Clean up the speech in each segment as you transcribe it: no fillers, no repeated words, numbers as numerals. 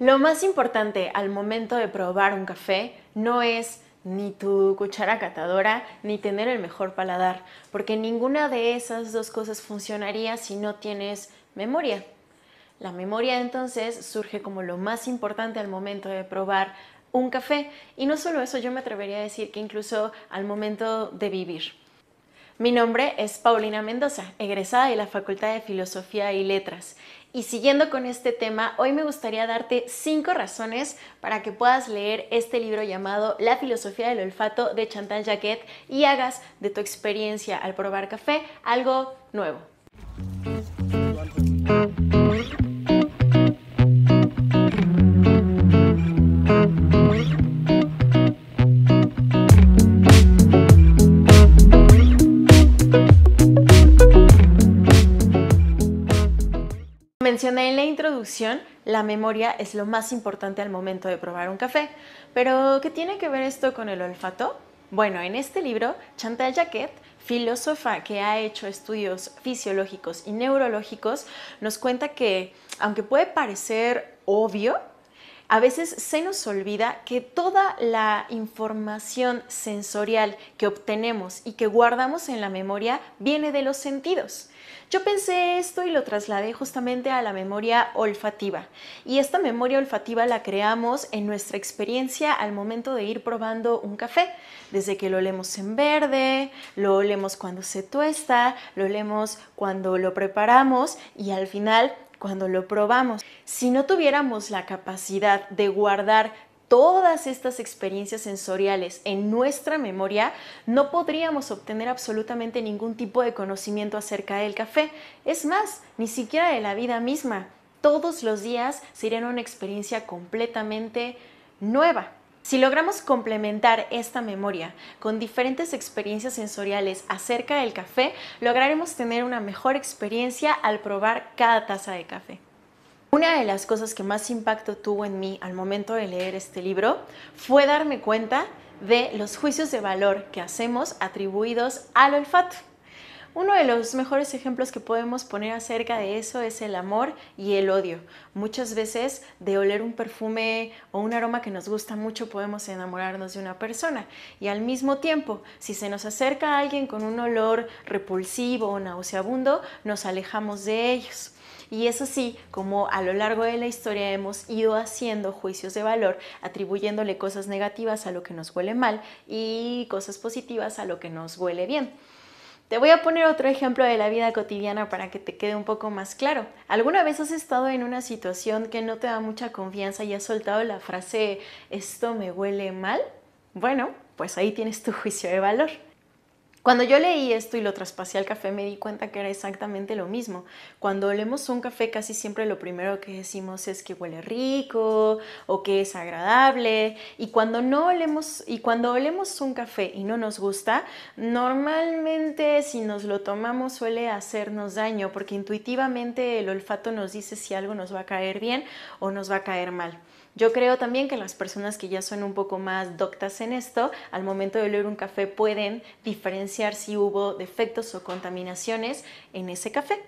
Lo más importante al momento de probar un café no es ni tu cuchara catadora ni tener el mejor paladar, porque ninguna de esas dos cosas funcionaría si no tienes memoria. La memoria entonces surge como lo más importante al momento de probar un café, y no solo eso, yo me atrevería a decir que incluso al momento de vivir. Mi nombre es Paulina Mendoza, egresada de la Facultad de Filosofía y Letras. Y siguiendo con este tema, hoy me gustaría darte 5 razones para que puedas leer este libro llamado La filosofía del olfato de Chantal Jaquet y hagas de tu experiencia al probar café algo nuevo. Mencioné en la introducción, la memoria es lo más importante al momento de probar un café. Pero, ¿qué tiene que ver esto con el olfato? Bueno, en este libro, Chantal Jaquet, filósofa que ha hecho estudios fisiológicos y neurológicos, nos cuenta que, aunque puede parecer obvio, a veces se nos olvida que toda la información sensorial que obtenemos y que guardamos en la memoria viene de los sentidos. Yo pensé esto y lo trasladé justamente a la memoria olfativa. Y esta memoria olfativa la creamos en nuestra experiencia al momento de ir probando un café. Desde que lo olemos en verde, lo olemos cuando se tuesta, lo olemos cuando lo preparamos y al final cuando lo probamos. Si no tuviéramos la capacidad de guardar todas estas experiencias sensoriales en nuestra memoria, no podríamos obtener absolutamente ningún tipo de conocimiento acerca del café. Es más, ni siquiera de la vida misma. Todos los días serían una experiencia completamente nueva. Si logramos complementar esta memoria con diferentes experiencias sensoriales acerca del café, lograremos tener una mejor experiencia al probar cada taza de café. Una de las cosas que más impacto tuvo en mí al momento de leer este libro fue darme cuenta de los juicios de valor que hacemos atribuidos al olfato. Uno de los mejores ejemplos que podemos poner acerca de eso es el amor y el odio. Muchas veces de oler un perfume o un aroma que nos gusta mucho podemos enamorarnos de una persona y al mismo tiempo, si se nos acerca alguien con un olor repulsivo o nauseabundo, nos alejamos de ellos. Y es así como a lo largo de la historia hemos ido haciendo juicios de valor, atribuyéndole cosas negativas a lo que nos huele mal y cosas positivas a lo que nos huele bien. Te voy a poner otro ejemplo de la vida cotidiana para que te quede un poco más claro. ¿Alguna vez has estado en una situación que no te da mucha confianza y has soltado la frase "esto me huele mal"? Bueno, pues ahí tienes tu juicio de valor. Cuando yo leí esto y lo traspasé al café me di cuenta que era exactamente lo mismo. Cuando olemos un café casi siempre lo primero que decimos es que huele rico o que es agradable, y cuando olemos un café y no nos gusta, normalmente si nos lo tomamos suele hacernos daño, porque intuitivamente el olfato nos dice si algo nos va a caer bien o nos va a caer mal. Yo creo también que las personas que ya son un poco más doctas en esto, al momento de oler un café pueden diferenciar si hubo defectos o contaminaciones en ese café.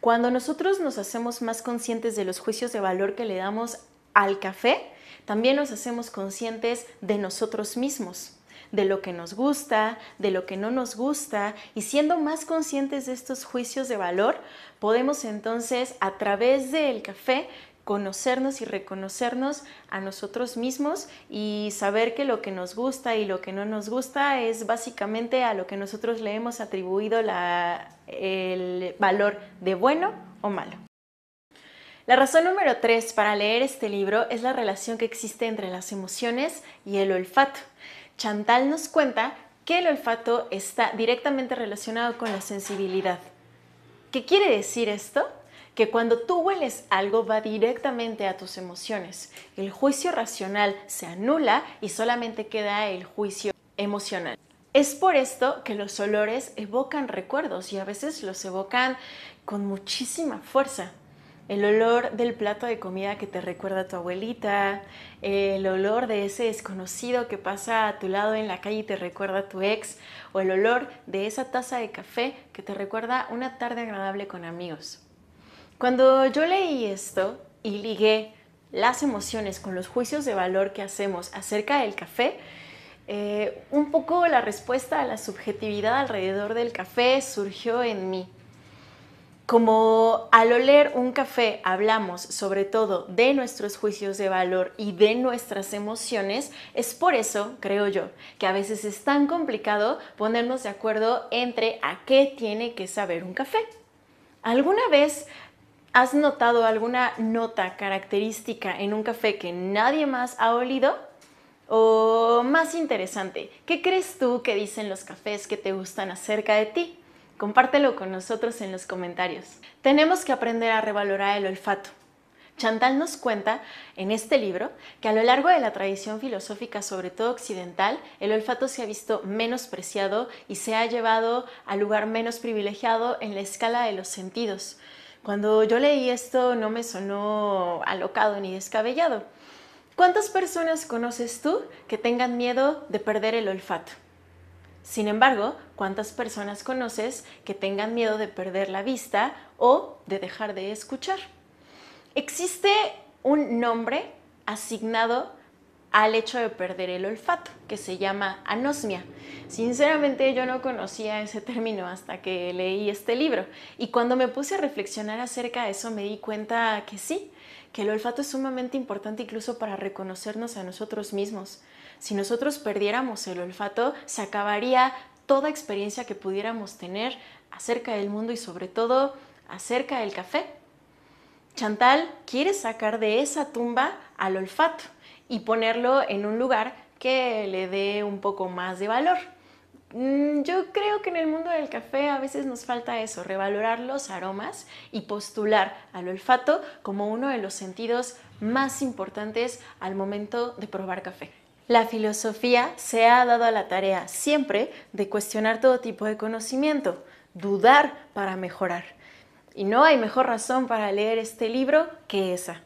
Cuando nosotros nos hacemos más conscientes de los juicios de valor que le damos al café, también nos hacemos conscientes de nosotros mismos, de lo que nos gusta, de lo que no nos gusta, y siendo más conscientes de estos juicios de valor, podemos entonces a través del café conocernos y reconocernos a nosotros mismos y saber que lo que nos gusta y lo que no nos gusta es básicamente a lo que nosotros le hemos atribuido el valor de bueno o malo. La razón número 3 para leer este libro es la relación que existe entre las emociones y el olfato. Chantal nos cuenta que el olfato está directamente relacionado con la sensibilidad. ¿Qué quiere decir esto? Que cuando tú hueles algo va directamente a tus emociones. El juicio racional se anula y solamente queda el juicio emocional. Es por esto que los olores evocan recuerdos y a veces los evocan con muchísima fuerza. El olor del plato de comida que te recuerda a tu abuelita, el olor de ese desconocido que pasa a tu lado en la calle y te recuerda a tu ex, o el olor de esa taza de café que te recuerda una tarde agradable con amigos. Cuando yo leí esto y ligué las emociones con los juicios de valor que hacemos acerca del café, un poco la respuesta a la subjetividad alrededor del café surgió en mí. Como al oler un café hablamos sobre todo de nuestros juicios de valor y de nuestras emociones, es por eso, creo yo, que a veces es tan complicado ponernos de acuerdo entre a qué tiene que saber un café. ¿Alguna vez has notado alguna nota característica en un café que nadie más ha olido? O más interesante, ¿qué crees tú que dicen los cafés que te gustan acerca de ti? Compártelo con nosotros en los comentarios. Tenemos que aprender a revalorar el olfato. Chantal nos cuenta en este libro que a lo largo de la tradición filosófica, sobre todo occidental, el olfato se ha visto menospreciado y se ha llevado al lugar menos privilegiado en la escala de los sentidos. Cuando yo leí esto no me sonó alocado ni descabellado. ¿Cuántas personas conoces tú que tengan miedo de perder el olfato? Sin embargo, ¿cuántas personas conoces que tengan miedo de perder la vista o de dejar de escuchar? Existe un nombre asignado al hecho de perder el olfato, que se llama anosmia. Sinceramente, yo no conocía ese término hasta que leí este libro. Y cuando me puse a reflexionar acerca de eso, me di cuenta que sí, que el olfato es sumamente importante incluso para reconocernos a nosotros mismos. Si nosotros perdiéramos el olfato, se acabaría toda experiencia que pudiéramos tener acerca del mundo y sobre todo acerca del café. Chantal quiere sacar de esa tumba al olfato y ponerlo en un lugar que le dé un poco más de valor. Yo creo que en el mundo del café a veces nos falta eso, revalorar los aromas y postular al olfato como uno de los sentidos más importantes al momento de probar café. La filosofía se ha dado a la tarea siempre de cuestionar todo tipo de conocimiento, dudar para mejorar. Y no hay mejor razón para leer este libro que esa.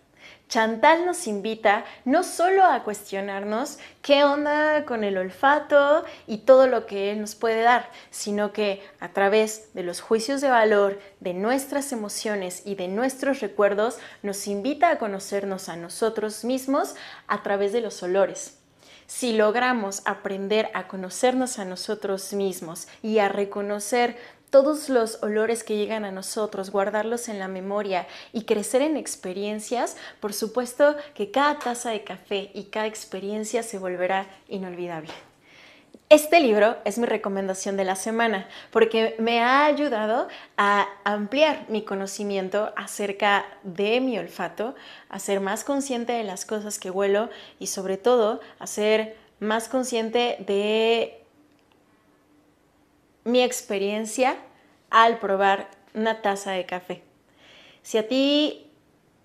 Chantal nos invita no solo a cuestionarnos qué onda con el olfato y todo lo que él nos puede dar, sino que a través de los juicios de valor, de nuestras emociones y de nuestros recuerdos, nos invita a conocernos a nosotros mismos a través de los olores. Si logramos aprender a conocernos a nosotros mismos y a reconocer todos los olores que llegan a nosotros, guardarlos en la memoria y crecer en experiencias, por supuesto que cada taza de café y cada experiencia se volverá inolvidable. Este libro es mi recomendación de la semana porque me ha ayudado a ampliar mi conocimiento acerca de mi olfato, a ser más consciente de las cosas que huelo y sobre todo a ser más consciente de mi experiencia al probar una taza de café. Si a ti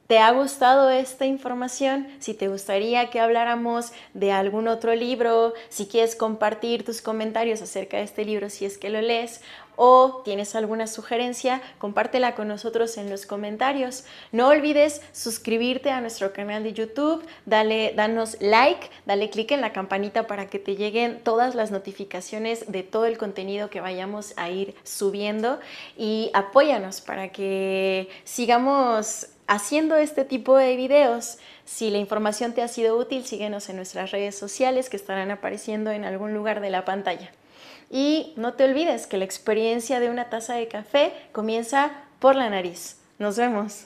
¿te ha gustado esta información? Si te gustaría que habláramos de algún otro libro, si quieres compartir tus comentarios acerca de este libro si es que lo lees o tienes alguna sugerencia, compártela con nosotros en los comentarios. No olvides suscribirte a nuestro canal de YouTube, danos like, dale clic en la campanita para que te lleguen todas las notificaciones de todo el contenido que vayamos a ir subiendo y apóyanos para que sigamos haciendo este tipo de videos. Si la información te ha sido útil, síguenos en nuestras redes sociales que estarán apareciendo en algún lugar de la pantalla. Y no te olvides que la experiencia de una taza de café comienza por la nariz. Nos vemos.